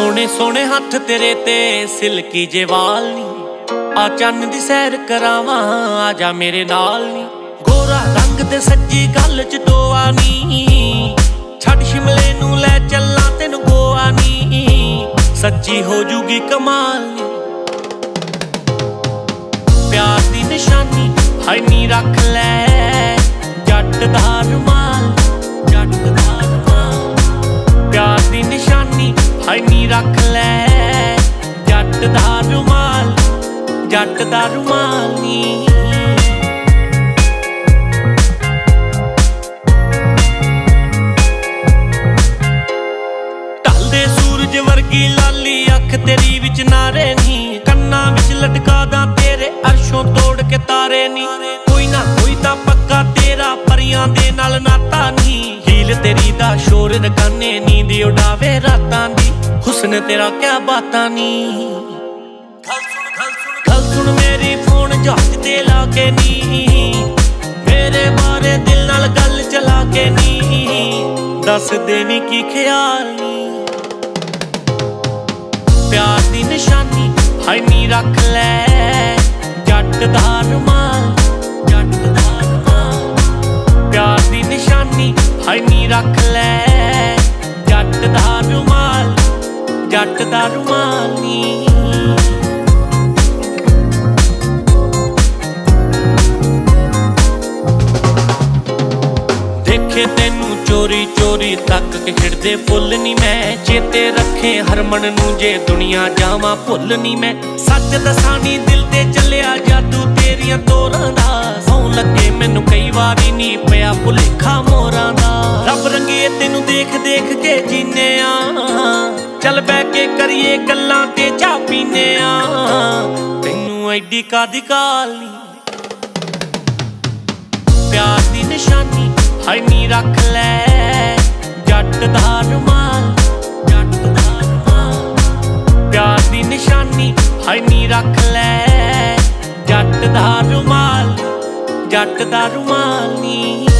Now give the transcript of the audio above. सोने सोने हाथ तेरे ते सिल्की जे वाल नी, आ चन्न दी सैर करावा आजा मेरे नाल नी। गोरा रंग ते सच्ची गल च दोआ नी, छड़ शिमले नू लै चलना तेन गोआ नी, सच्ची हो जूगी कमाल नी। प्यार दी निशानी हाय नी रख लै, जट दा रुमाल जट दा रुमाल। प्यार दी निशानी हाय नी रख लै, जट दा रुमाल नी। ढलदे सूरज वर्गी लाली अख तेरी विच नारे नी, कन्ना विच लटका दा तेरे अरशों तोड़ के तारे नी। कोई ना कोई ता पक्का तेरा परियां दे नाल नाता नी, हील तेरी दा शोर रकाने नींद उड़ावे रातां दी, हुस्न तेरा क्या बातां नी। गल सुन मेरी फोन जहाज ते ला के नी, मेरे बारे दिल नाल गल चला के नी, दस देनी की ख्याल नी। प्यार दी निशानी हाय नी रख लै, जट दा रुमाल जट दा रुमाल। प्यार दी निशानी हाय नी रख लै, जट दा रुमाल नी। देखे तेनू चोरी चोरी तक के खिड़दे फुल नी, मैं चेते रखे हरमन नू जे दुनिया जावा भुल नी। मैं सच दसानी दिल ते चलिया जादू तेरिया तोरां दा, सौ लगे मैनू कई वारी नी पया भुलेखा मोरां दा। रब रंगिए तेनू देख देख के जीने आ, चल बैके करिए गल्लां ते चा पीने आ, तेनू एडी कादी काल नी। प्यार दी निशानी हाय नी रख लै, जट दा रुमाल जट दा रुमाल। प्यार दी निशानी हाय नी रख लै, जट दा रुमाल जट दा रुमाल नी।